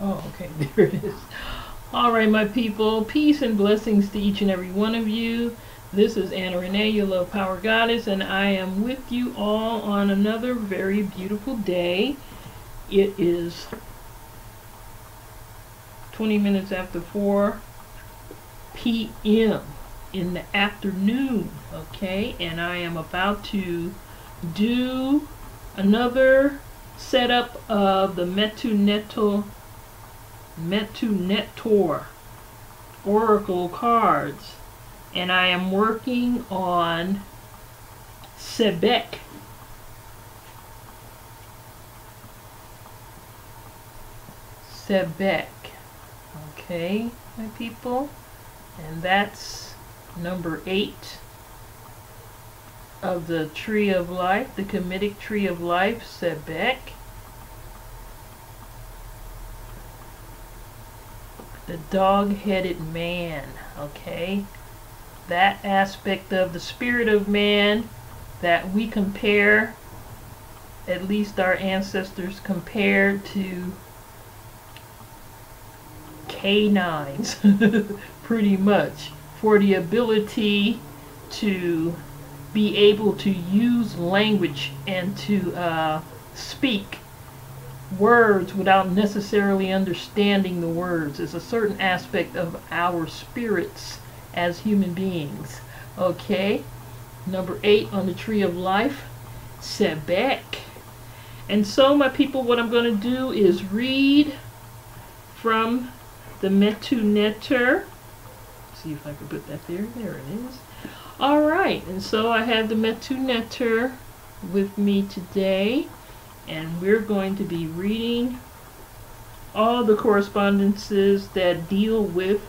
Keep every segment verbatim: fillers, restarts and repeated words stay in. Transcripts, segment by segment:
Oh, okay, there it is. All right, my people, peace and blessings to each and every one of you. This is Anna Renee, your love power goddess, and I am with you all on another very beautiful day. It is twenty minutes after four p m in the afternoon, okay? And I am about to do another setup of the Metu Neter Metu Neter Oracle cards, and I am working on Sebek. Sebek. Okay, my people, and that's number eight of the Tree of Life, the Kemetic Tree of Life, Sebek. The dog-headed man, okay? That aspect of the spirit of man that we compare, at least our ancestors compared to canines, pretty much, for the ability to be able to use language and to uh, speak words without necessarily understanding the words. Is a certain aspect of our spirits as human beings. Okay, number eight on the Tree of Life, Sebek. And so, my people, what I'm going to do is read from the Metu Neter. See if I can put that there. There it is. All right, and so I have the Metu Neter with me today, and we're going to be reading all the correspondences that deal with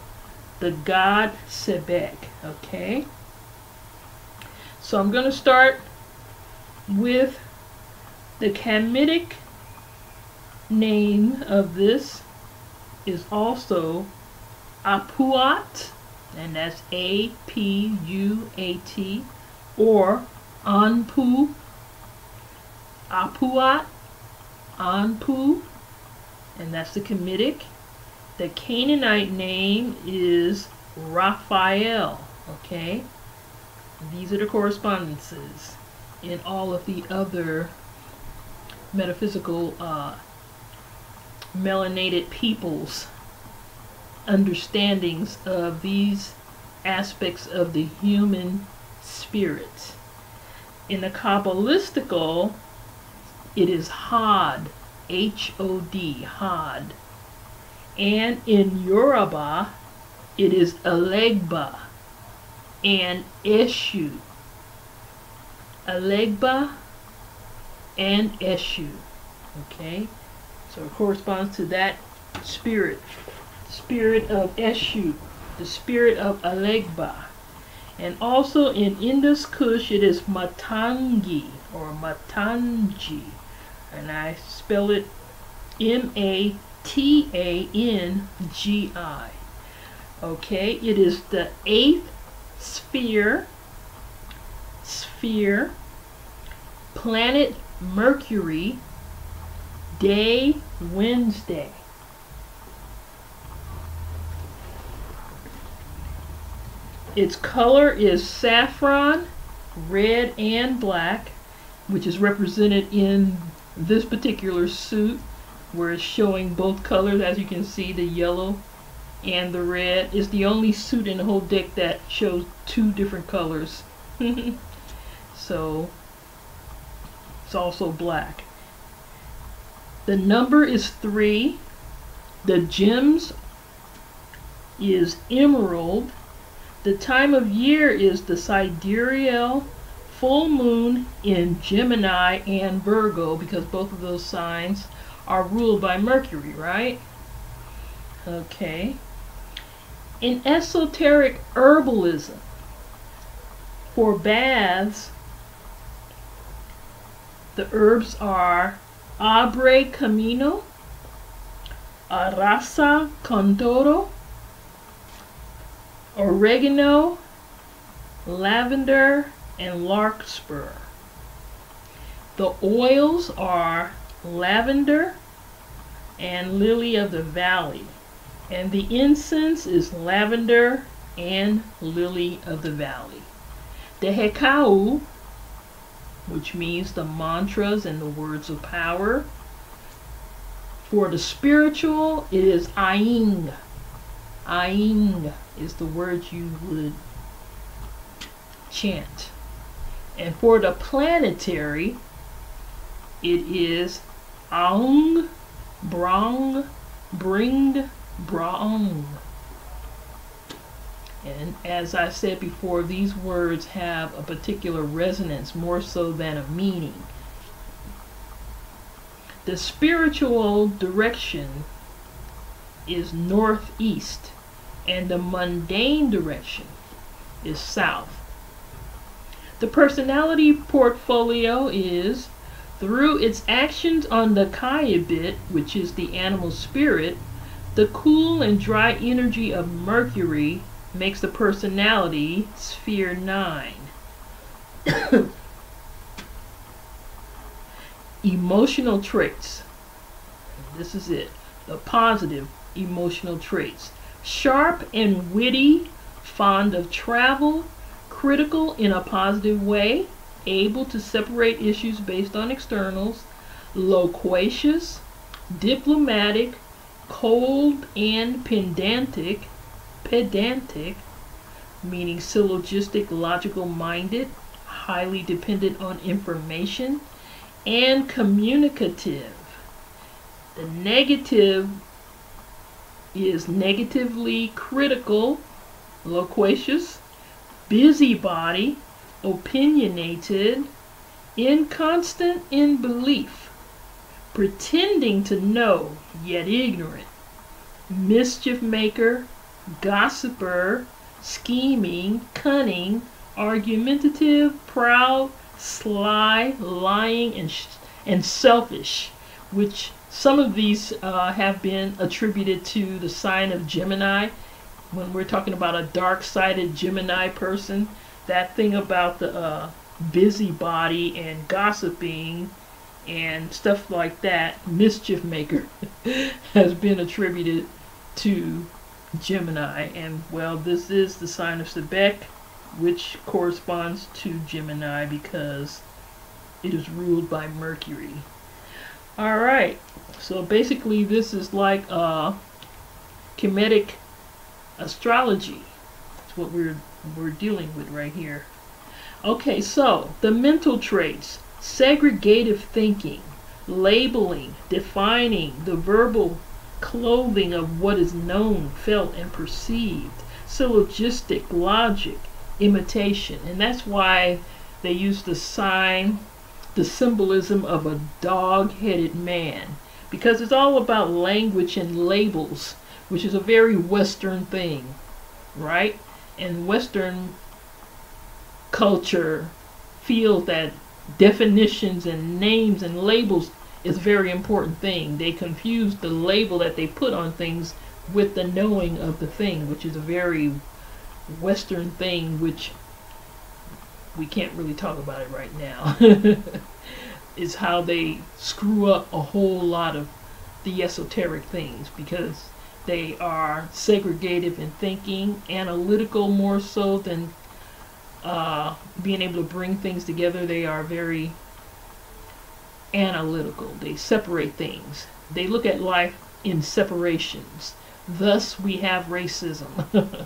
the god Sebek, okay? So I'm going to start with the Kemetic name of this is also Apuat, and that's A P U A T, or Anpu, Apuat, Anpu, and that's the Kemetic. The Canaanite name is Raphael, okay? These are the correspondences in all of the other metaphysical uh, melanated peoples' understandings of these aspects of the human spirit. In the Kabbalistical, it is Hod, H O D, Hod. And in Yoruba, it is Elegba and Eshu. Elegba and Eshu. Okay? So it corresponds to that spirit. Spirit of Eshu. The spirit of Elegba. And also in Indus Kush, it is Matangi or Matangi. And I spell it M A T A N G I. Okay, it is the eighth sphere, sphere, planet Mercury, day Wednesday. Its color is saffron, red and black, which is represented in this particular suit, where it's showing both colors, as you can see, the yellow and the red. It's the only suit in the whole deck that shows two different colors. So it's also black. The number is three. The gems is emerald. The time of year is the sidereal full moon in Gemini and Virgo, because both of those signs are ruled by Mercury, right? Okay. In esoteric herbalism, for baths, the herbs are Abre Camino, Arrasa con Todo, Oregano, Lavender, and Larkspur. The oils are Lavender, and lily of the valley. And the incense is lavender and lily of the valley. The hekau, which means the mantras and the words of power. For the spiritual, it is aing. Aing is the word you would chant. And for the planetary, it is aung, brang, bring, braung. And as I said before, these words have a particular resonance more so than a meaning. The spiritual direction is northeast, and the mundane direction is south. The personality portfolio is, through its actions on the kayabit, which is the animal spirit, the cool and dry energy of Mercury makes the personality sphere nine. Emotional traits. This is it. The positive emotional traits. Sharp and witty, fond of travel, critical in a positive way, able to separate issues based on externals, loquacious, diplomatic, cold and pedantic, pedantic, meaning syllogistic, logical-minded, highly dependent on information, and communicative. The negative is negatively critical, loquacious, busybody, opinionated, inconstant in belief, pretending to know yet ignorant, mischief maker, gossiper, scheming, cunning, argumentative, proud, sly, lying, and sh and selfish, which some of these uh, have been attributed to the sign of Gemini. When we're talking about a dark-sided Gemini person, that thing about the uh, busybody and gossiping and stuff like that, mischief maker, has been attributed to Gemini. And well, this is the sign of Sebek, which corresponds to Gemini because it is ruled by Mercury. All right, so basically this is like uh, Kemetic astrology. That's what we're we're dealing with right here. Okay, so the mental traits: segregative thinking, labeling, defining the verbal clothing of what is known, felt, and perceived, syllogistic logic, imitation. And that's why they use the sign, the symbolism of a dog-headed man, because it's all about language and labels, which is a very Western thing, right? And Western culture feels that definitions and names and labels is a very important thing. They confuse the label that they put on things with the knowing of the thing, which is a very Western thing, which we can't really talk about it right now. It's how they screw up a whole lot of the esoteric things, because they are segregative in thinking, analytical more so than uh, being able to bring things together. They are very analytical. They separate things. They look at life in separations. Thus we have racism.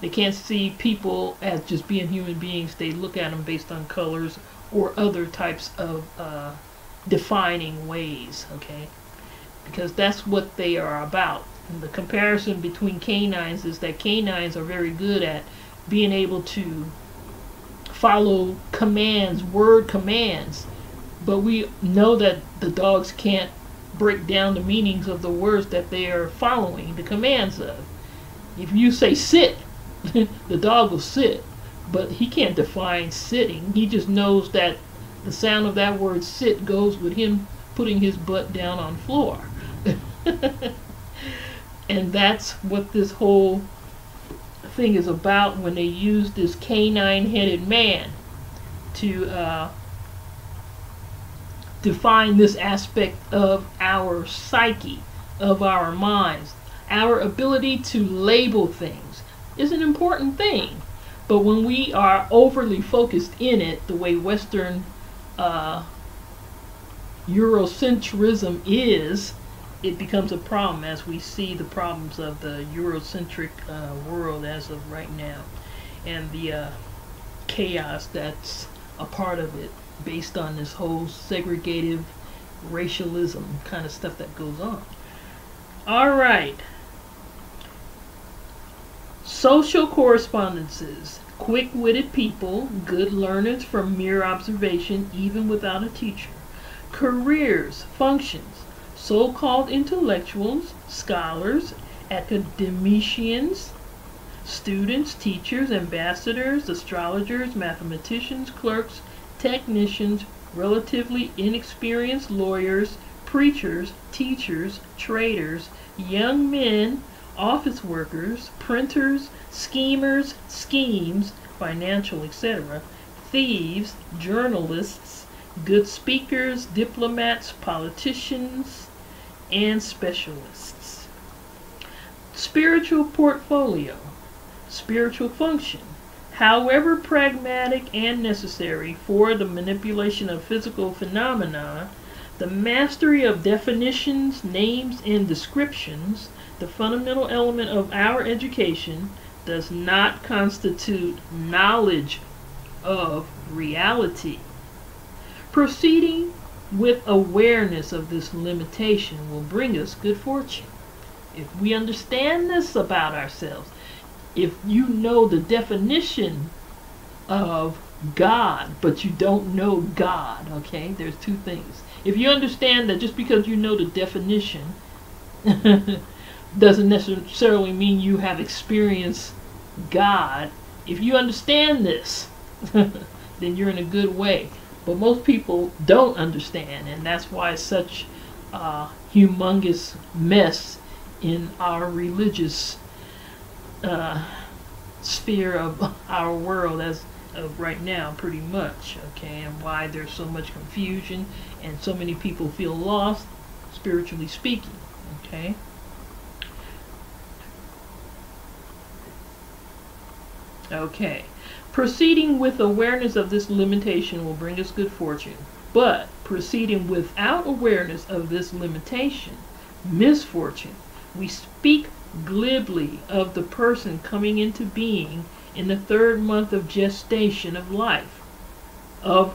They can't see people as just being human beings. They look at them based on colors or other types of uh, defining ways, okay? Because that's what they are about. And the comparison between canines is that canines are very good at being able to follow commands, word commands. But we know that the dogs can't break down the meanings of the words that they are following the commands of. If you say sit, the dog will sit, but he can't define sitting. He just knows that the sound of that word sit goes with him putting his butt down on the floor. And that's what this whole thing is about when they use this canine-headed man to uh, define this aspect of our psyche, of our minds. Our ability to label things is an important thing, but when we are overly focused in it, the way Western uh, Eurocentrism is, it becomes a problem, as we see the problems of the Eurocentric uh, world as of right now, and the uh, chaos that's a part of it based on this whole segregative racialism kind of stuff that goes on. All right. Social correspondences. Quick-witted people, good learners from mere observation, even without a teacher. Careers, functions, so-called intellectuals, scholars, academicians, students, teachers, ambassadors, astrologers, mathematicians, clerks, technicians, relatively inexperienced lawyers, preachers, teachers, traders, young men, office workers, printers, schemers, schemes, financial, et cetera, thieves, journalists, good speakers, diplomats, politicians, and specialists. Spiritual portfolio, spiritual function, however pragmatic and necessary for the manipulation of physical phenomena, the mastery of definitions, names, and descriptions, the fundamental element of our education, does not constitute knowledge of reality. Proceeding with awareness of this limitation will bring us good fortune. If we understand this about ourselves, if you know the definition of God, but you don't know God, okay? There's two things. If you understand that just because you know the definition doesn't necessarily mean you have experienced God. If you understand this, then you're in a good way. But most people don't understand, and that's why it's such a humongous mess in our religious uh, sphere of our world as of right now, pretty much, okay, and why there's so much confusion and so many people feel lost, spiritually speaking, okay. Okay, proceeding with awareness of this limitation will bring us good fortune, but proceeding without awareness of this limitation, misfortune. We speak glibly of the person coming into being in the third month of gestation of life, of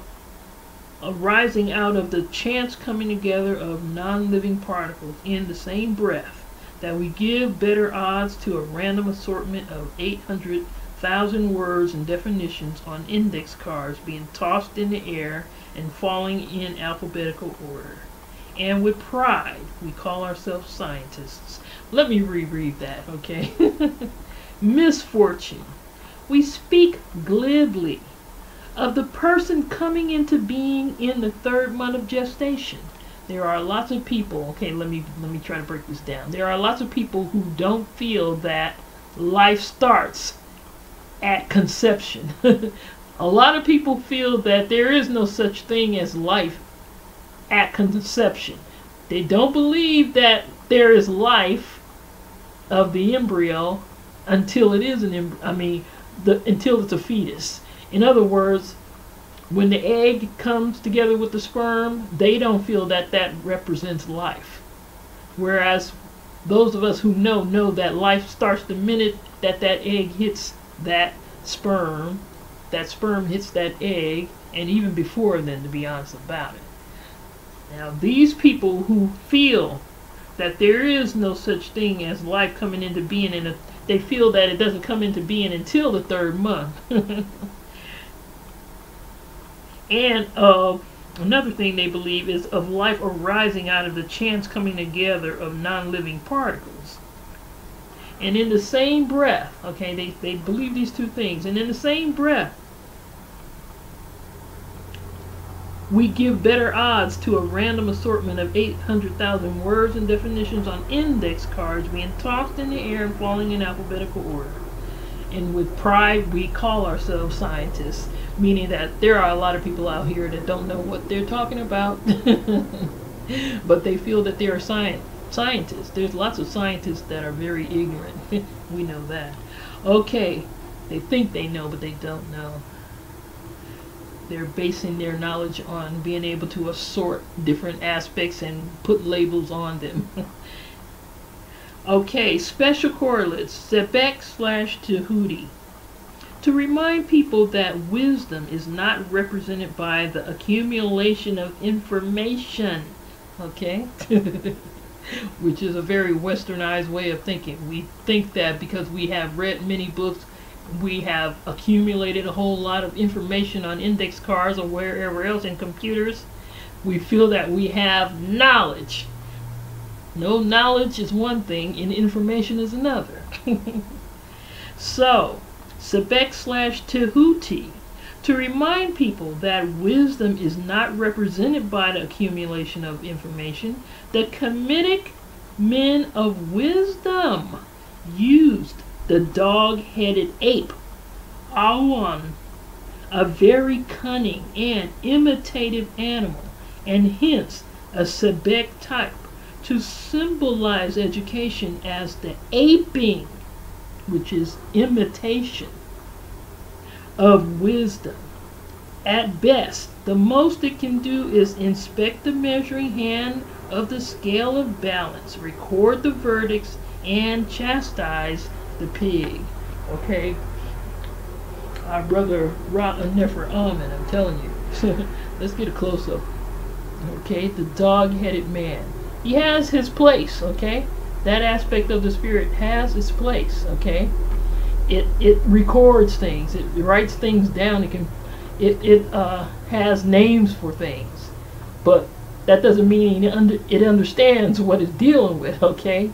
arising out of the chance coming together of non-living particles in the same breath, that we give better odds to a random assortment of eight hundred thousand words and definitions on index cards being tossed in the air and falling in alphabetical order. And with pride, we call ourselves scientists. Let me reread that, okay? Misfortune. We speak glibly of the person coming into being in the third month of gestation. There are lots of people, okay, let me let me try to break this down. There are lots of people who don't feel that life starts at conception. A lot of people feel that there is no such thing as life at conception. They don't believe that there is life of the embryo until it is an embryo, I mean, the, until it's a fetus. In other words, when the egg comes together with the sperm, they don't feel that that represents life. Whereas those of us who know, know that life starts the minute that that egg hits that sperm, that sperm hits that egg, and even before then, to be honest about it. Now, these people who feel that there is no such thing as life coming into being, in a, they feel that it doesn't come into being until the third month. And uh, another thing they believe is of life arising out of the chance coming together of non-living particles. And in the same breath, okay, they, they believe these two things. And in the same breath, we give better odds to a random assortment of eight hundred thousand words and definitions on index cards being tossed in the air and falling in alphabetical order. And with pride, we call ourselves scientists, meaning that there are a lot of people out here that don't know what they're talking about, but they feel that they are scientists. scientists. There's lots of scientists that are very ignorant. We know that. Okay, they think they know, but they don't know. They're basing their knowledge on being able to assort different aspects and put labels on them. Okay, special correlates, Sebek slash Tehuti. To remind people that wisdom is not represented by the accumulation of information. Okay? Which is a very westernized way of thinking. We think that because we have read many books, we have accumulated a whole lot of information on index cards or wherever else in computers. We feel that we have knowledge. No, knowledge is one thing and information is another. So, Sebek slash Tehuti. To remind people that wisdom is not represented by the accumulation of information, the Kemetic men of wisdom used the dog-headed ape, Awan, a very cunning and imitative animal, and hence a Sebek type, to symbolize education as the aping, which is imitation, of wisdom. At best, the most it can do is inspect the measuring hand of the scale of balance, record the verdicts, and chastise the pig. Okay? Our brother Ra Un Nefer Amen, I'm telling you. Let's get a close-up. Okay? The dog-headed man. He has his place, okay? That aspect of the spirit has its place, okay? It it records things, it writes things down, it can it, it uh has names for things. But that doesn't mean it under it understands what it's dealing with, okay?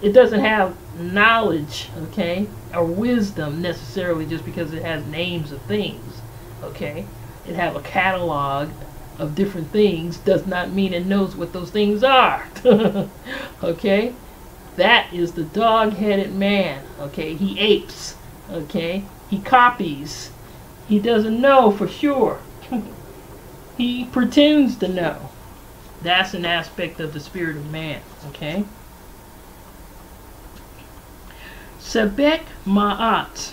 It doesn't have knowledge, okay, or wisdom necessarily just because it has names of things, okay? It have a catalog of different things does not mean it knows what those things are. Okay? That is the dog-headed man. Okay? He apes. Okay? He copies. He doesn't know for sure. He pretends to know. That's an aspect of the spirit of man. Okay? Sebek Ma'at.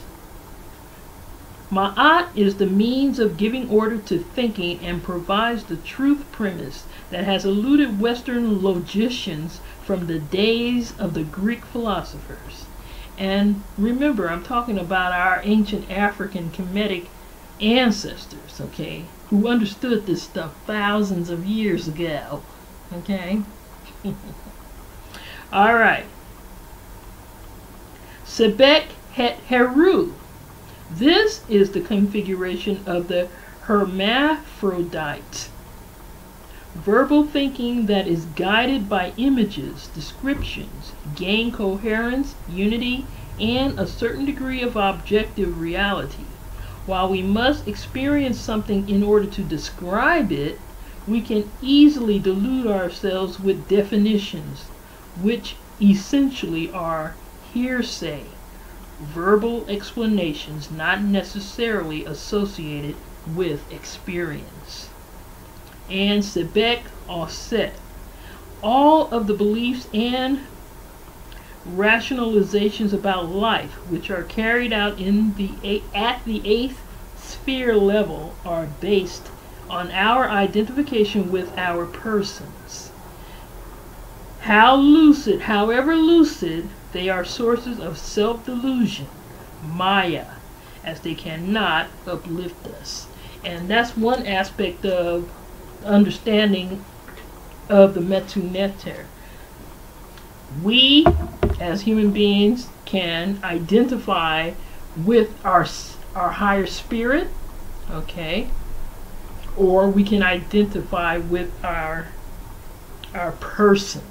Ma'at is the means of giving order to thinking and provides the truth premise that has eluded Western logicians from the days of the Greek philosophers. And remember, I'm talking about our ancient African Kemetic ancestors, okay, who understood this stuff thousands of years ago, okay? All right. Sebek Het Heru. This is the configuration of the hermaphrodite. Verbal thinking that is guided by images, descriptions, gain coherence, unity, and a certain degree of objective reality. While we must experience something in order to describe it, we can easily delude ourselves with definitions, which essentially are hearsay. Verbal explanations not necessarily associated with experience. And Sebek Auset. All of the beliefs and rationalizations about life which are carried out in the at the eighth sphere level are based on our identification with our persons. How lucid, however lucid, they are sources of self-delusion, Maya, as they cannot uplift us. And that's one aspect of understanding of the Metu Neter. We, as human beings, can identify with our, our higher spirit, okay? Or we can identify with our, our person.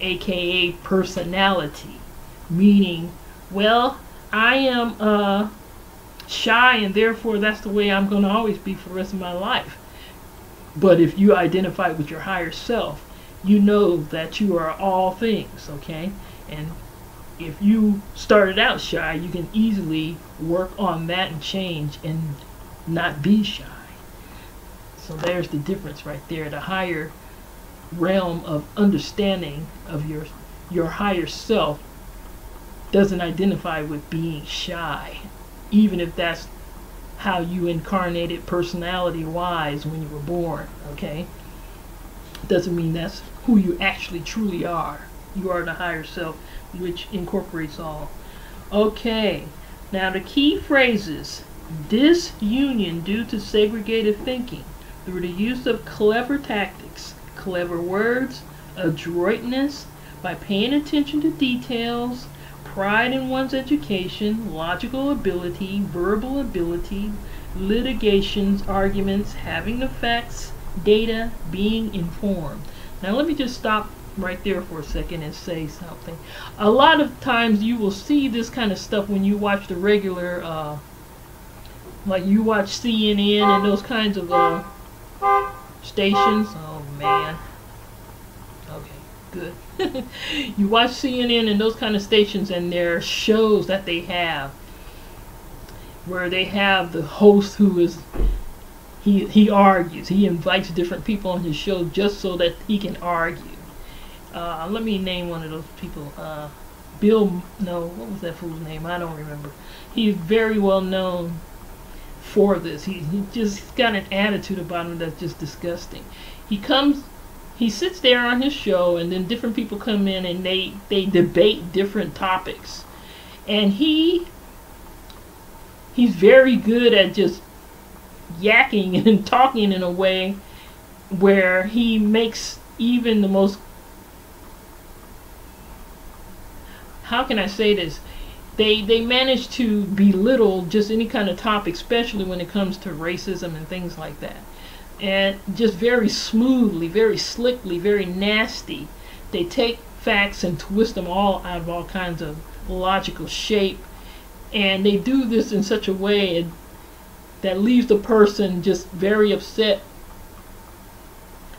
A K A personality, meaning, well, I am uh, shy and therefore that's the way I'm going to always be for the rest of my life. But if you identify with your higher self, you know that you are all things, okay? And if you started out shy, you can easily work on that and change and not be shy. So there's the difference right there. The higher realm of understanding of your your higher self doesn't identify with being shy, even if that's how you incarnated personality wise when you were born. Okay, doesn't mean that's who you actually truly are. You are the higher self, which incorporates all. Okay, now the key phrases: disunion due to segregated thinking through the use of clever tactics, clever words, adroitness, by paying attention to details, pride in one's education, logical ability, verbal ability, litigations, arguments, having the facts, data, being informed. Now let me just stop right there for a second and say something. A lot of times you will see this kind of stuff when you watch the regular, uh, like you watch C N N and those kinds of uh, stations. Oh man. Okay, good. You watch C N N and those kind of stations and their shows that they have, where they have the host who is he he argues. He invites different people on his show just so that he can argue. Uh, let me name one of those people. Uh, Bill, no, what was that fool's name? I don't remember. He's very well known for this. He, he just he's got an attitude about him that's just disgusting. He comes, he sits there on his show, and then different people come in and they, they debate different topics. And he, he's very good at just yakking and talking in a way where he makes even the most, how can I say this? They they manage to belittle just any kind of topic, especially when it comes to racism and things like that. And just very smoothly, very slickly, very nasty. They take facts and twist them all out of all kinds of logical shape. And they do this in such a way that leaves the person just very upset,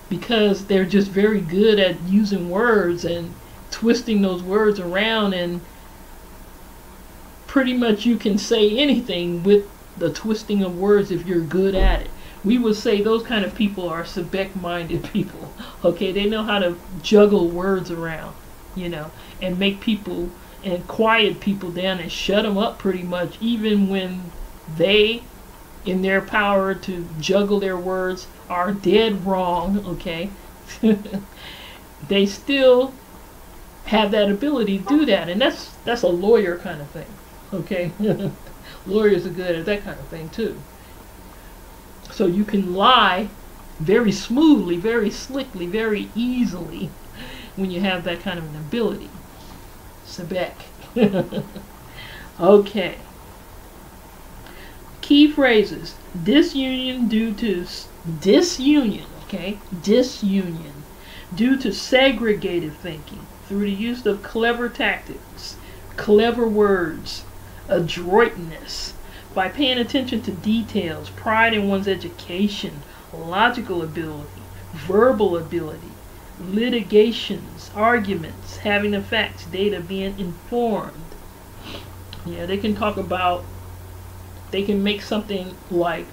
because they're just very good at using words and twisting those words around, and pretty much you can say anything with the twisting of words if you're good at it. We would say those kind of people are Sebek minded people. Okay, they know how to juggle words around, you know, and make people and quiet people down and shut them up pretty much, even when they, in their power to juggle their words, are dead wrong. Okay, they still have that ability to do that, and that's that's a lawyer kind of thing. Okay, lawyers are good at that kind of thing too. So you can lie very smoothly, very slickly, very easily when you have that kind of an ability. Sebek. Okay. Key phrases: disunion due to disunion. Okay, disunion due to segregated thinking through the use of clever tactics, clever words, adroitness, by paying attention to details, pride in one's education, logical ability, verbal ability, litigations, arguments, having the facts, data, being informed. Yeah, they can talk about, they can make something like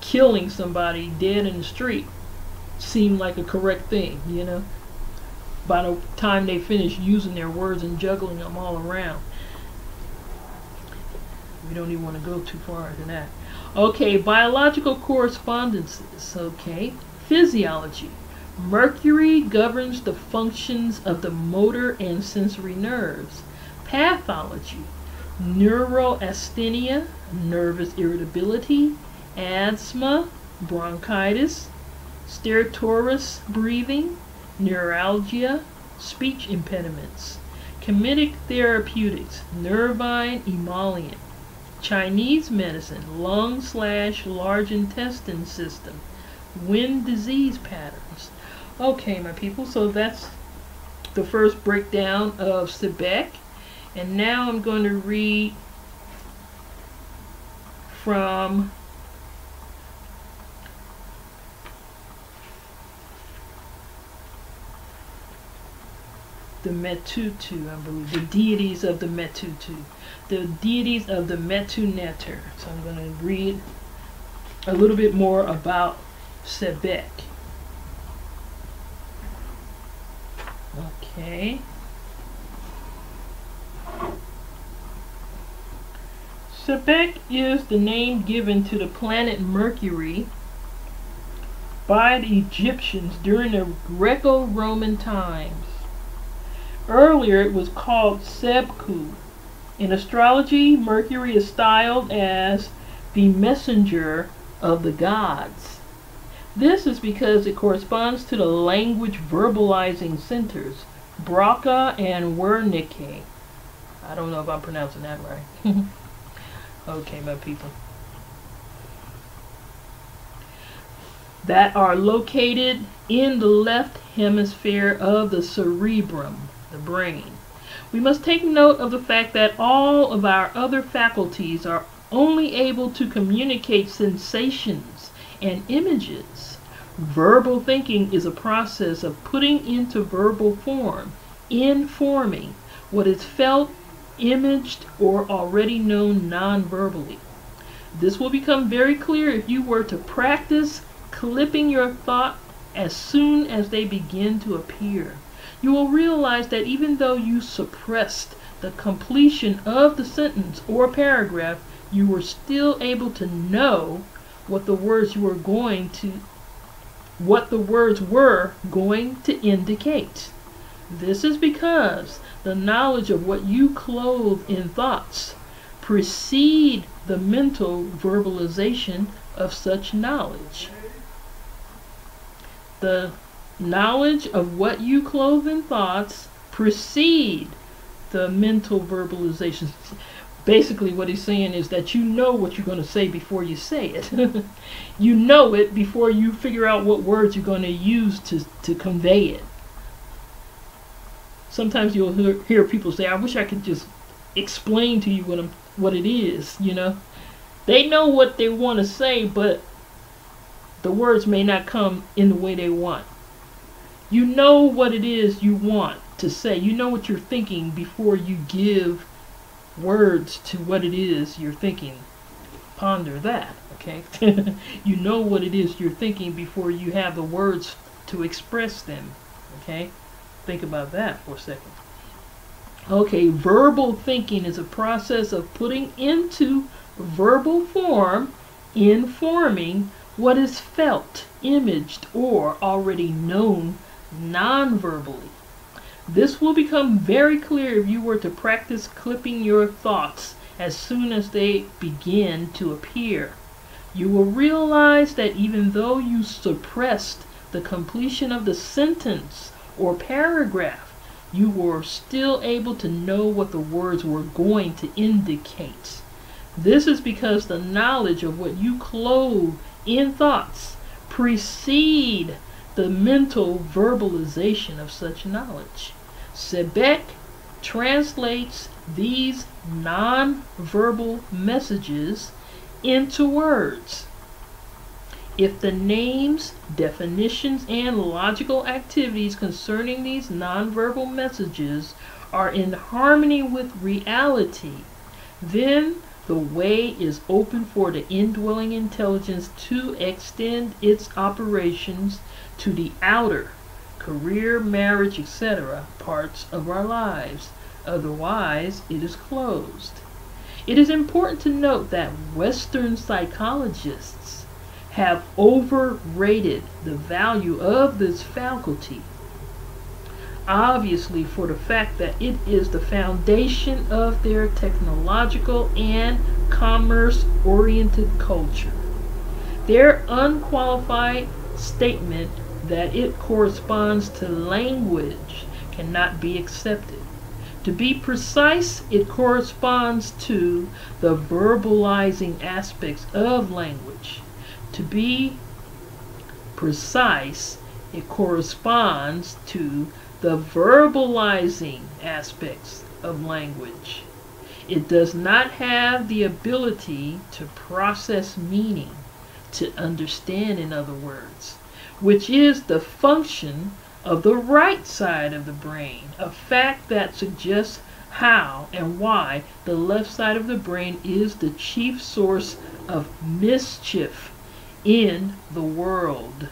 killing somebody dead in the street seem like a correct thing, you know, by the time they finish using their words and juggling them all around. We don't even want to go too far into that. Okay, biological correspondences. Okay, physiology. Mercury governs the functions of the motor and sensory nerves. Pathology. Neurasthenia, nervous irritability, asthma, bronchitis, stertorous breathing, neuralgia, speech impediments, Kemetic therapeutics, nervine emollient, Chinese medicine, lung slash large intestine system, wind disease patterns. Okay, my people, so that's the first breakdown of Sebek. And now I'm going to read from the Metutu, I believe, the deities of the Metutu, the deities of the Metu Neter. So I'm going to read a little bit more about Sebek. Okay. Sebek is the name given to the planet Mercury by the Egyptians during the Greco-Roman times. Earlier it was called Sebku. In astrology, Mercury is styled as the messenger of the gods. This is because it corresponds to the language verbalizing centers, Braka and Wernicke. I don't know if I'm pronouncing that right. Okay, my people. That are located in the left hemisphere of the cerebrum, the brain. We must take note of the fact that all of our other faculties are only able to communicate sensations and images. Verbal thinking is a process of putting into verbal form, informing what is felt, imaged, or already known non-verbally. This will become very clear if you were to practice clipping your thought as soon as they begin to appear. You will realize that even though you suppressed the completion of the sentence or paragraph, you were still able to know what the words you were going to what the words were going to indicate. This is because the knowledge of what you clothe in thoughts precede the mental verbalization of such knowledge. The knowledge of what you clothe in thoughts precede the mental verbalization. Basically what he's saying is that you know what you're going to say before you say it. You know it before you figure out what words you're going to use to, to convey it. Sometimes you'll hear, hear people say, I wish I could just explain to you what, I'm, what it is, you know. They know what they want to say, but the words may not come in the way they want. You know what it is you want to say. You know what you're thinking before you give words to what it is you're thinking. Ponder that, okay? You know what it is you're thinking before you have the words to express them, okay? Think about that for a second. Okay, verbal thinking is a process of putting into verbal form, informing what is felt, imaged, or already known non-verbally. This will become very clear if you were to practice clipping your thoughts as soon as they begin to appear. You will realize that even though you suppressed the completion of the sentence or paragraph, you were still able to know what the words were going to indicate. This is because the knowledge of what you clothe in thoughts precede the mental verbalization of such knowledge. Sebek translates these non-verbal messages into words. If the names, definitions, and logical activities concerning these non-verbal messages are in harmony with reality, then the way is open for the indwelling intelligence to extend its operations to the outer, career, marriage, et cetera parts of our lives. Otherwise, it is closed. It is important to note that Western psychologists have overrated the value of this faculty, obviously for the fact that it is the foundation of their technological and commerce-oriented culture. Their unqualified statement that it corresponds to language cannot be accepted. To be precise, it corresponds to the verbalizing aspects of language. To be precise, it corresponds to the verbalizing aspects of language. It does not have the ability to process meaning, to understand, in other words, which is the function of the right side of the brain, a fact that suggests how and why the left side of the brain is the chief source of mischief in the world.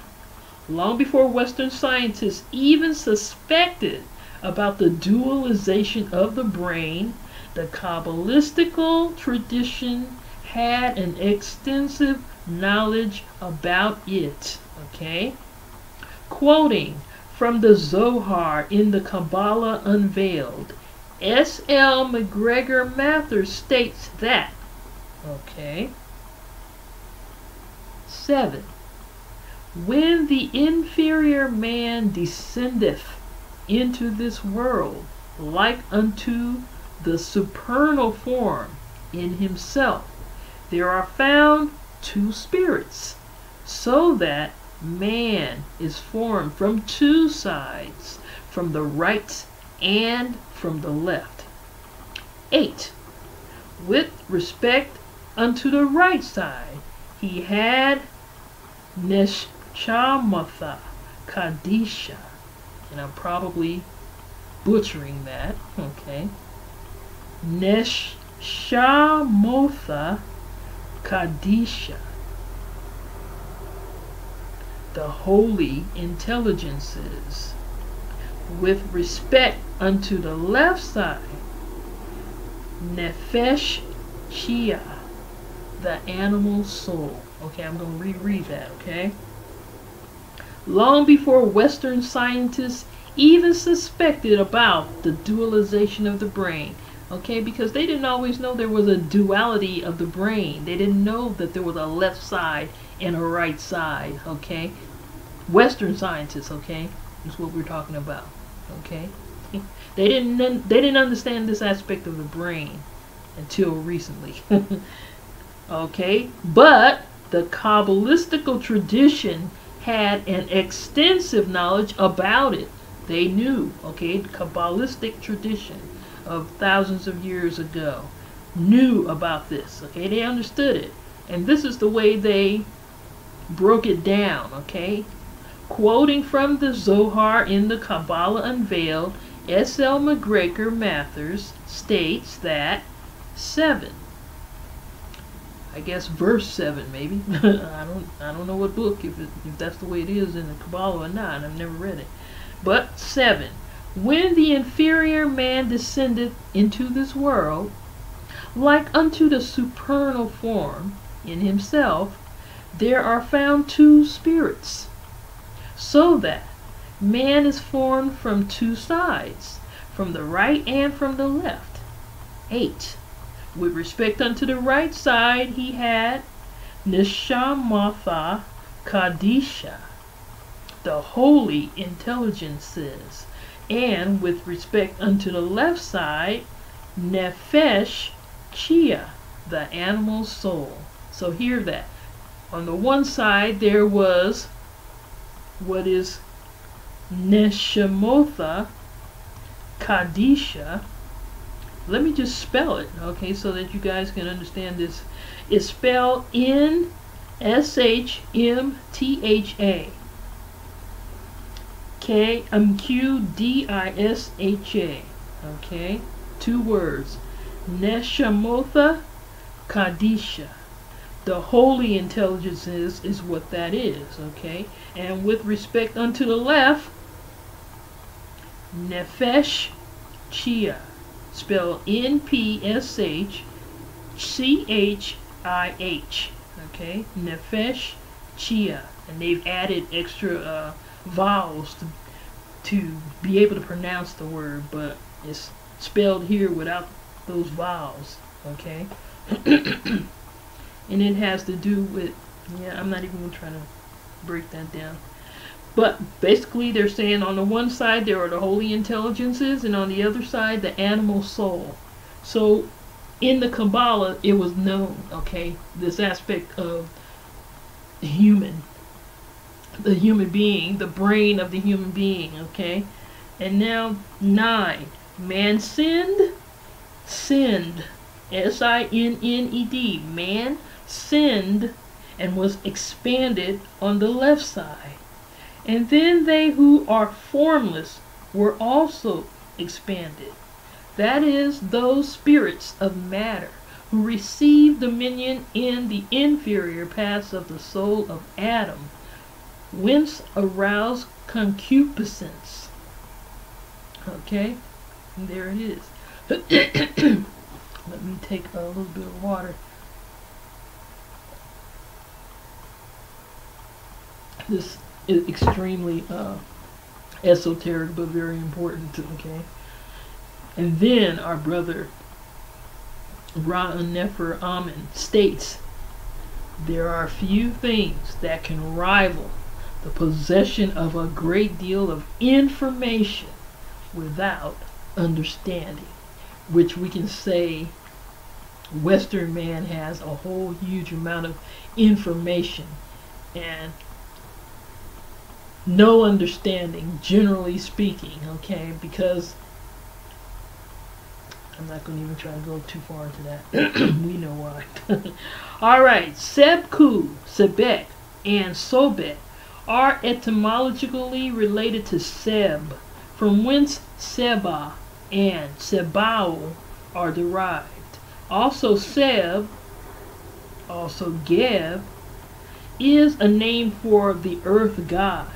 Long before Western scientists even suspected about the dualization of the brain, the Kabbalistical tradition had an extensive knowledge about it. Okay? Quoting from the Zohar in the Kabbalah Unveiled, S L McGregor Mathers states that, okay, seven, when the inferior man descendeth into this world like unto the supernal form in himself, there are found two spirits, so that man is formed from two sides, from the right and from the left. Eight, with respect unto the right side, he had Neshamotha Kadisha, and I'm probably butchering that, okay, Neshamotha Kadisha, the holy intelligences. With respect unto the left side, Nefesh Chia, the animal soul. Okay, I'm going to reread that, okay? Long before Western scientists even suspected about the dualization of the brain, okay, because they didn't always know there was a duality of the brain. They didn't know that there was a left side and a right side, okay? Western scientists, okay, is what we're talking about, okay? They didn't they didn't understand this aspect of the brain until recently. Okay, but the Kabbalistical tradition had an extensive knowledge about it. They knew, okay, the Kabbalistic tradition of thousands of years ago knew about this, okay? They understood it, and this is the way they broke it down, okay? Quoting from the Zohar in the Kabbalah Unveiled, S L McGregor Mathers states that seven, I guess verse seven maybe, I don't I don't know what book, if, it, if that's the way it is in the Kabbalah or not, I've never read it, but seven, when the inferior man descended into this world, like unto the supernal form in himself, there are found two spirits, so that man is formed from two sides, from the right and from the left. Eight, with respect unto the right side, he had Neshamotha Kadisha, the holy intelligences, and with respect unto the left side, Nefesh Chia, the animal soul. So hear that. On the one side there was what is Neshamotha Kadisha. Let me just spell it, okay, so that you guys can understand this. It's spelled N S H M T H A. K um, Q D I S H A. Okay, two words. Neshamotha Kadisha. The holy intelligence is, is what that is, okay? And with respect unto the left, Nefesh Chia, spelled N P S H C H I H, okay? Nefesh Chia. And they've added extra uh, vowels to, to be able to pronounce the word, but it's spelled here without those vowels, okay? And it has to do with, yeah, I'm not even trying to break that down. But basically they're saying on the one side there are the holy intelligences, and on the other side the animal soul. So in the Kabbalah it was known, okay, this aspect of the human, the human being, the brain of the human being, okay? And now nine, man sinned, sinned, S I N N E D, man sinned and was expanded on the left side. And then they who are formless were also expanded. That is, those spirits of matter who received dominion in the inferior paths of the soul of Adam, whence aroused concupiscence. Okay, and there it is. Let me take a little bit of water. This is extremely uh, esoteric, but very important. Okay, and then our brother Ra Un Nefer Amen states, there are few things that can rival the possession of a great deal of information without understanding, which we can say Western man has a whole huge amount of information and no understanding, generally speaking, okay, because I'm not going to even try to go too far into that. We know why. Alright, Sebku, Sebek, and Sobek are etymologically related to Seb, from whence Seba and Seba'u are derived. Also Seb, also Geb, is a name for the earth god.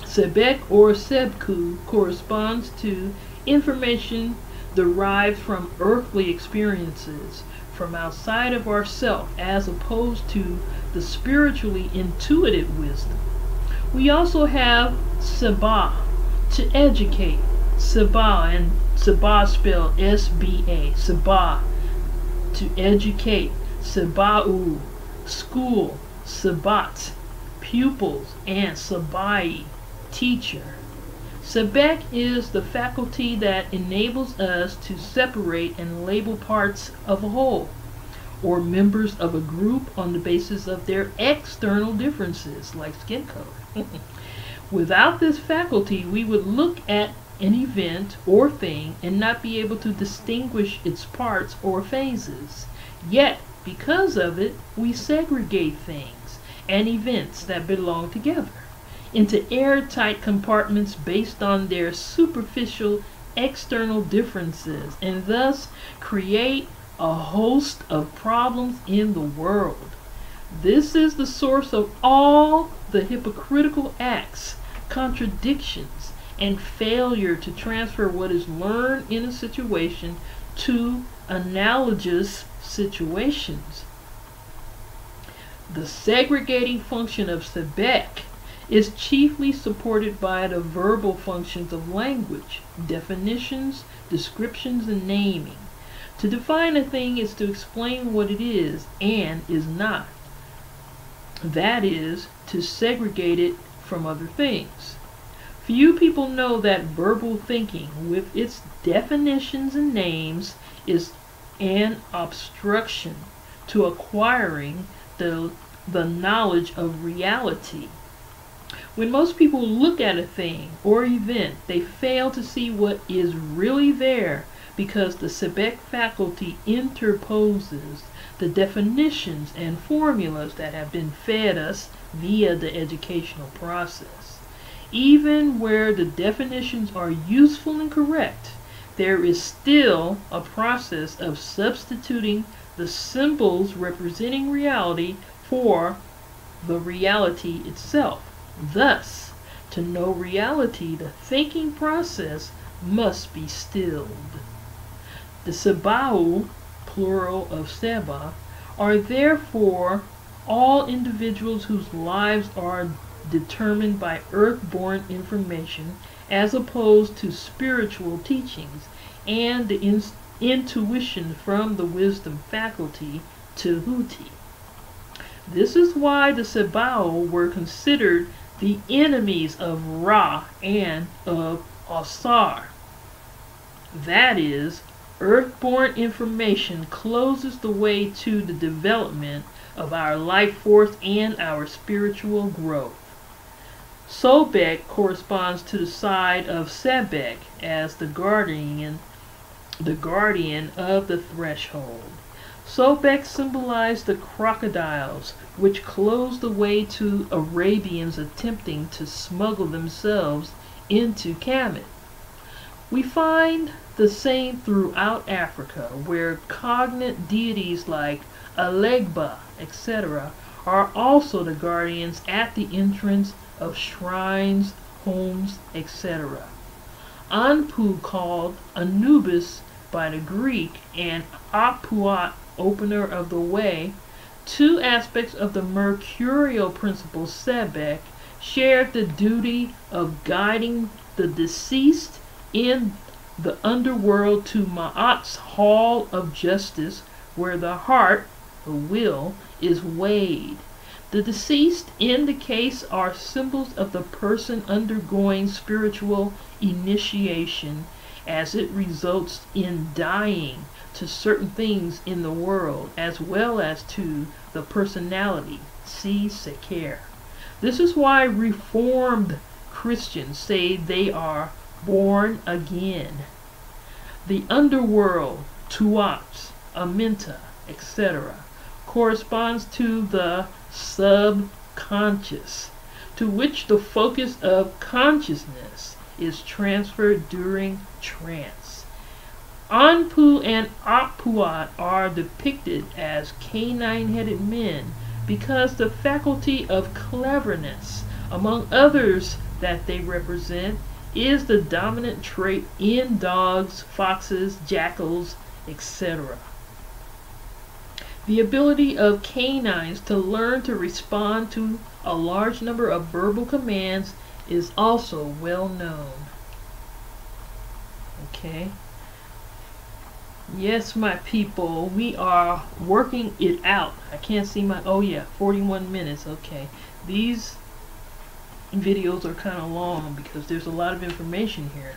Sebek or Sebku corresponds to information derived from earthly experiences from outside of ourself, as opposed to the spiritually intuitive wisdom. We also have Seba, to educate. Seba, and Seba spelled S B A, Seba, to educate. Seba'u, school. Sebat, pupils, and Sebai, teacher. Sebek is the faculty that enables us to separate and label parts of a whole or members of a group on the basis of their external differences, like skin color. Without this faculty, we would look at an event or thing and not be able to distinguish its parts or phases. Yet, because of it, we segregate things and events that belong together into airtight compartments based on their superficial external differences, and thus create a host of problems in the world. This is the source of all the hypocritical acts, contradictions, and failure to transfer what is learned in a situation to analogous situations. The segregating function of Sebek is chiefly supported by the verbal functions of language, definitions, descriptions, and naming. To define a thing is to explain what it is and is not. That is, to segregate it from other things. Few people know that verbal thinking, with its definitions and names, is an obstruction to acquiring the, the knowledge of reality. When most people look at a thing or event, they fail to see what is really there because the Sebek faculty interposes the definitions and formulas that have been fed us via the educational process. Even where the definitions are useful and correct, there is still a process of substituting the symbols representing reality for the reality itself. Thus, to know reality, the thinking process must be stilled. The Seba'u, plural of Seba, are therefore all individuals whose lives are determined by earth-born information as opposed to spiritual teachings and the in intuition from the wisdom faculty, Tehuti. This is why the Seba'u were considered the enemies of Ra and of Asar. That is, earthborn information closes the way to the development of our life force and our spiritual growth. Sobek corresponds to the side of Sebek as the guardian, the guardian of the threshold. Sobek symbolized the crocodiles, which closed the way to Arabians attempting to smuggle themselves into Kemet. We find the same throughout Africa, where cognate deities like Elegba, et cetera, are also the guardians at the entrance of shrines, homes, et cetera. Anpu, called Anubis by the Greek, and Apuat, opener of the way, two aspects of the mercurial principle Sebek, shared the duty of guiding the deceased in the underworld to Ma'at's hall of justice, where the heart, the will, is weighed. The deceased in the case are symbols of the person undergoing spiritual initiation, as it results in dying to certain things in the world, as well as to the personality. See Seker. This is why Reformed Christians say they are born again. The underworld, Tuat, Aminta, et cetera, corresponds to the subconscious, to which the focus of consciousness is transferred during trance. Anpu and Apuat are depicted as canine-headed men because the faculty of cleverness, among others that they represent, is the dominant trait in dogs, foxes, jackals, et cetera. The ability of canines to learn to respond to a large number of verbal commands is also well known. Okay. Yes, my people, we are working it out. I can't see my, oh yeah, forty-one minutes, okay. These videos are kind of long because there's a lot of information here.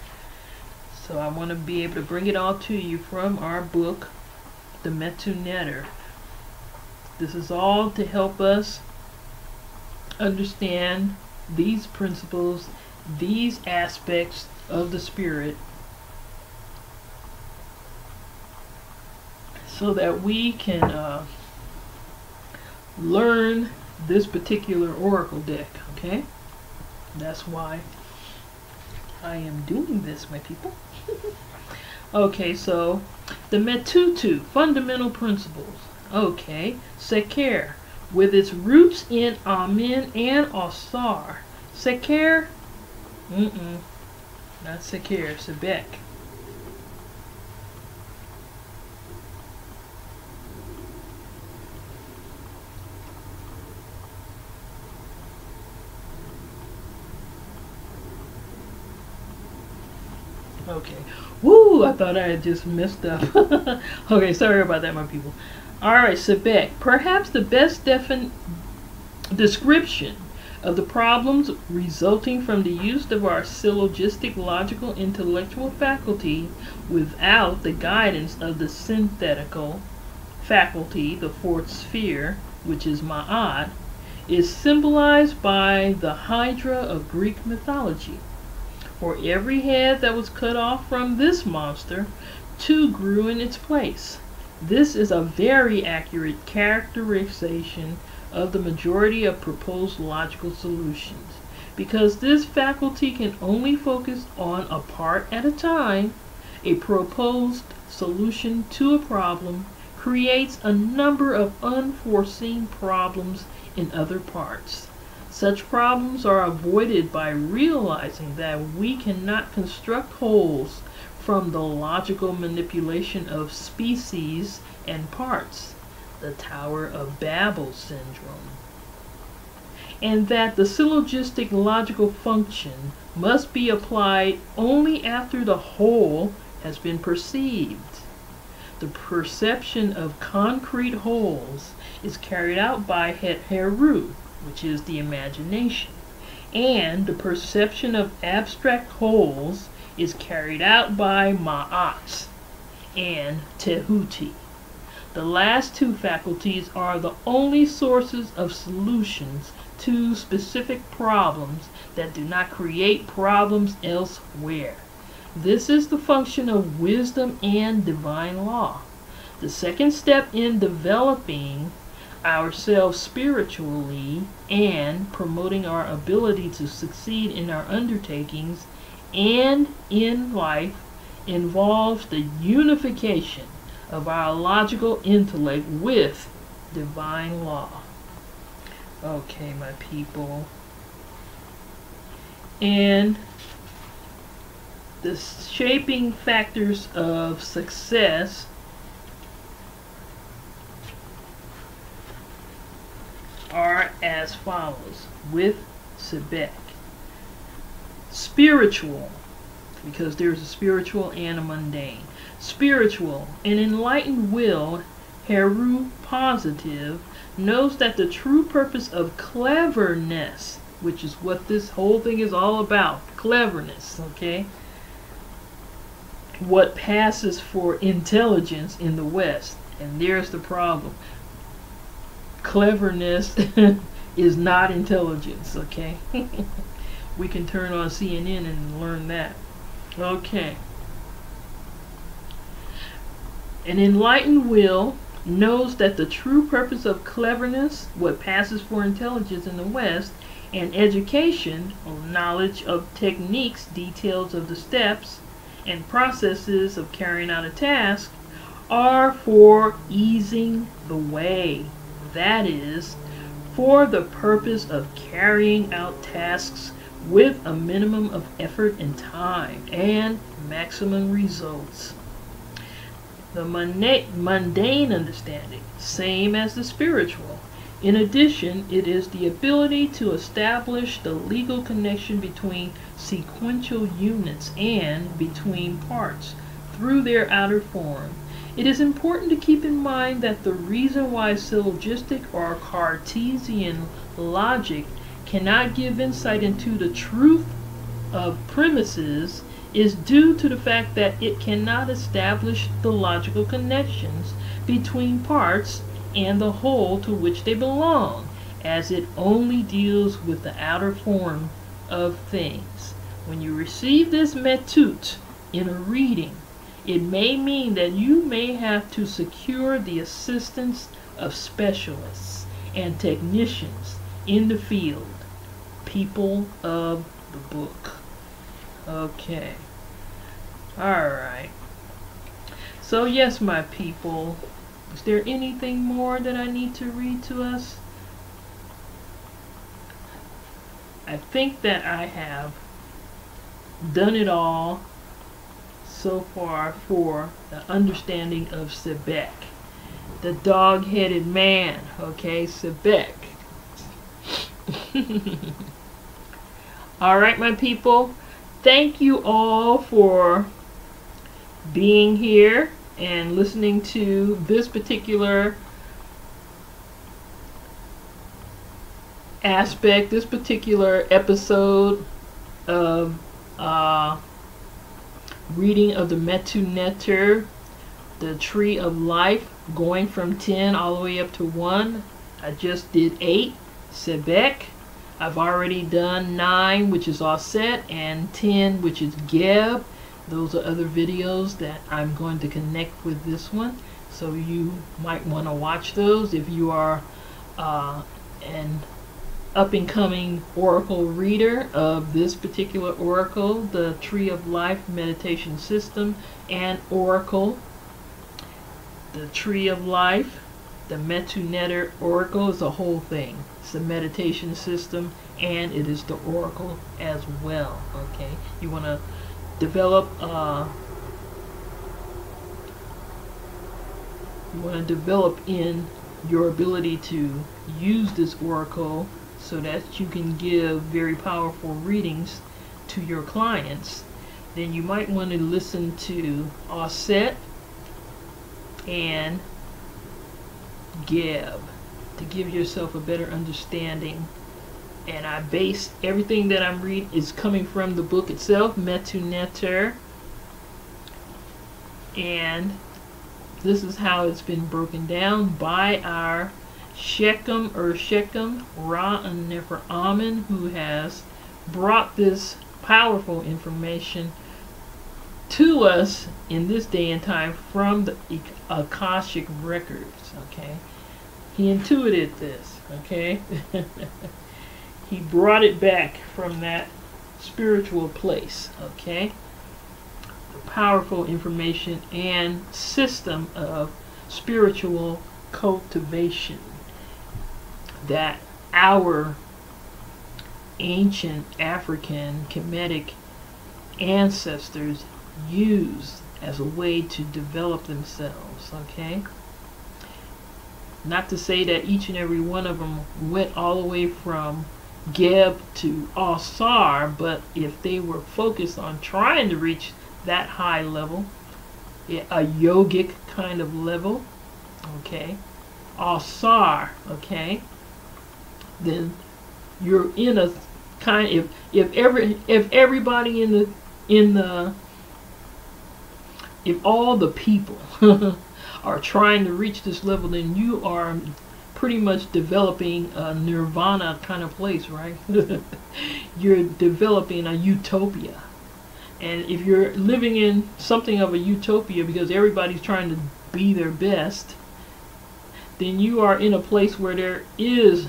So I want to be able to bring it all to you from our book, the Metu Neter. This is all to help us understand these principles, these aspects of the spirit, so that we can uh, learn this particular oracle deck, okay? That's why I am doing this, my people. Okay, so the Metutu, fundamental principles. Okay, Seker, with its roots in Amen and Asar. Seker, mm-mm, not Seker, Sebek. Okay. Woo! I thought I had just messed up. Okay, sorry about that, my people. Alright, Sebek. Perhaps the best defin description of the problems resulting from the use of our syllogistic, logical, intellectual faculty without the guidance of the synthetical faculty, the fourth sphere, which is Ma'at, is symbolized by the Hydra of Greek mythology. For every head that was cut off from this monster, two grew in its place. This is a very accurate characterization of the majority of proposed logical solutions. Because this faculty can only focus on a part at a time, a proposed solution to a problem creates a number of unforeseen problems in other parts. Such problems are avoided by realizing that we cannot construct wholes from the logical manipulation of species and parts, the Tower of Babel syndrome, and that the syllogistic logical function must be applied only after the whole has been perceived. The perception of concrete wholes is carried out by Het Heru, which is the imagination, and the perception of abstract wholes is carried out by Ma'at and Tehuti. The last two faculties are the only sources of solutions to specific problems that do not create problems elsewhere. This is the function of wisdom and divine law. The second step in developing ourselves spiritually and promoting our ability to succeed in our undertakings and in life involves the unification of our logical intellect with divine law. Okay, my people. And the shaping factors of success are as follows with Sebek. Spiritual, because there's a spiritual and a mundane. Spiritual, an enlightened will, Heru positive, knows that the true purpose of cleverness, which is what this whole thing is all about, cleverness, okay? What passes for intelligence in the West, and there's the problem. Cleverness is not intelligence, okay? We can turn on C N N and learn that. Okay. An enlightened will knows that the true purpose of cleverness, what passes for intelligence in the West, and education, or knowledge of techniques, details of the steps, and processes of carrying out a task, are for easing the way. That is, for the purpose of carrying out tasks with a minimum of effort and time and maximum results. The mundane understanding, same as the spiritual. In addition, it is the ability to establish the legal connection between sequential units and between parts through their outer form. It is important to keep in mind that the reason why syllogistic or Cartesian logic cannot give insight into the truth of premises is due to the fact that it cannot establish the logical connections between parts and the whole to which they belong, as it only deals with the outer form of things. When you receive this metut in a reading, it may mean that you may have to secure the assistance of specialists and technicians in the field, people of the book. Okay. Alright. So yes, my people, is there anything more that I need to read to us? I think that I have done it all so far for the understanding of Sebek, the dog-headed man, okay, Sebek. All right, my people, thank you all for being here and listening to this particular aspect, this particular episode of uh, reading of the Metu Neter, the Tree of Life, going from ten all the way up to one. I just did eight, Sebek. I've already done nine, which is Auset, and ten, which is Geb. Those are other videos that I'm going to connect with this one, so you might want to watch those if you are uh, an up-and-coming oracle reader of this particular oracle, the Tree of Life meditation system and oracle. The Tree of Life, the Metu Neter oracle, is a whole thing. It's a meditation system and it is the oracle as well. Okay, you want to develop uh, you want to develop in your ability to use this oracle so that you can give very powerful readings to your clients, then you might want to listen to Auset and Geb to give yourself a better understanding. And I base everything that I'm reading is coming from the book itself, Metu Neter, and this is how it's been broken down by our Shechem or Shechem, Ra Un Nefer Amen, who has brought this powerful information to us in this day and time from the Akashic records. Okay, he intuited this. Okay, he brought it back from that spiritual place. Okay, the powerful information and system of spiritual cultivation that our ancient African Kemetic ancestors used as a way to develop themselves, okay? Not to say that each and every one of them went all the way from Geb to Asar, but if they were focused on trying to reach that high level, a yogic kind of level, okay, Asar, okay, then you're in a kind, if if every if everybody in the in the if all the people are trying to reach this level, then you are pretty much developing a nirvana kind of place, right? You're developing a utopia. And if you're living in something of a utopia because everybody's trying to be their best, then you are in a place where there is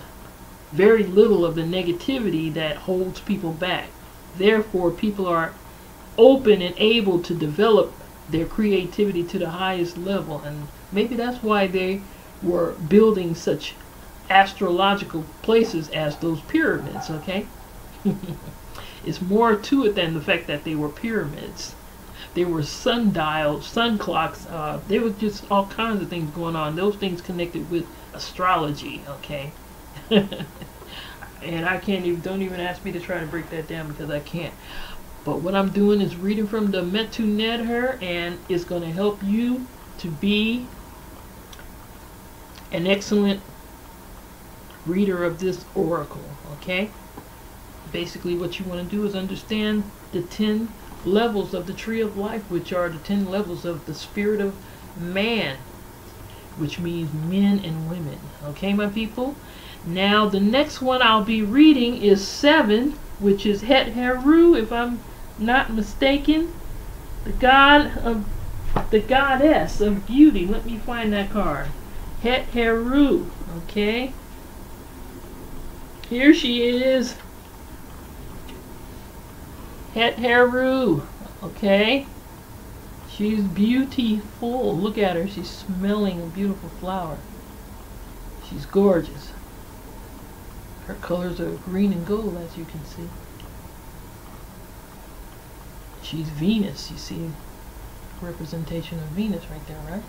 very little of the negativity that holds people back. Therefore, people are open and able to develop their creativity to the highest level. And maybe that's why they were building such astrological places as those pyramids, okay? It's more to it than the fact that they were pyramids. They were sundials, sun clocks, uh, there was just all kinds of things going on. Those things connected with astrology, okay? And I can't even, don't even ask me to try to break that down because I can't. But what I'm doing is reading from the Metu Neter, and it's going to help you to be an excellent reader of this oracle, okay? Basically what you want to do is understand the ten levels of the Tree of Life, which are the ten levels of the spirit of man, which means men and women, okay, my people? Now the next one I'll be reading is seven, which is Het Heru, if I'm not mistaken, the god of the goddess of beauty. Let me find that card. Het Heru, okay. Here she is. Het Heru, okay. She's beautiful. Look at her. She's smelling a beautiful flower. She's gorgeous. Her colors are green and gold, as you can see. She's Venus. You see representation of Venus right there, right?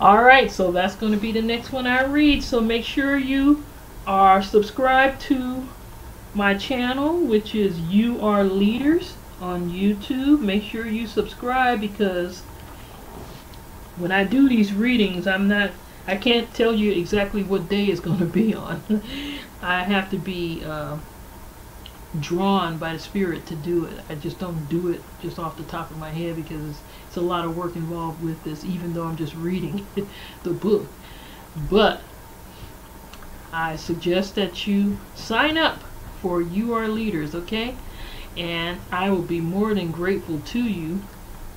Alright, so that's going to be the next one I read. So make sure you are subscribed to my channel, which is You Are Leaders on YouTube. Make sure you subscribe, because when I do these readings, I'm not, I can't tell you exactly what day it's going to be on. I have to be uh, drawn by the Spirit to do it. I just don't do it just off the top of my head, because it's, it's a lot of work involved with this, even though I'm just reading the book. But I suggest that you sign up for You Are Leaders, okay? And I will be more than grateful to you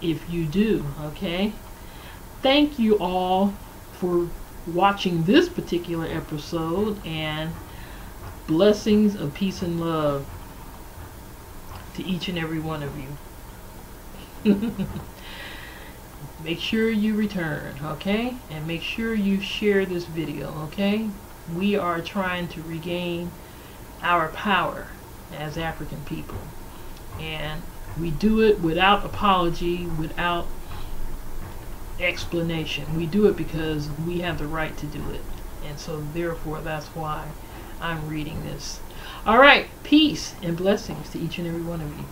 if you do, okay? Thank you all for watching this particular episode, and blessings of peace and love to each and every one of you. Make sure you return, okay? And make sure you share this video, okay? We are trying to regain our power as African people, and we do it without apology, without explanation. We do it because we have the right to do it, and so therefore that's why I'm reading this. All right, peace and blessings to each and every one of you.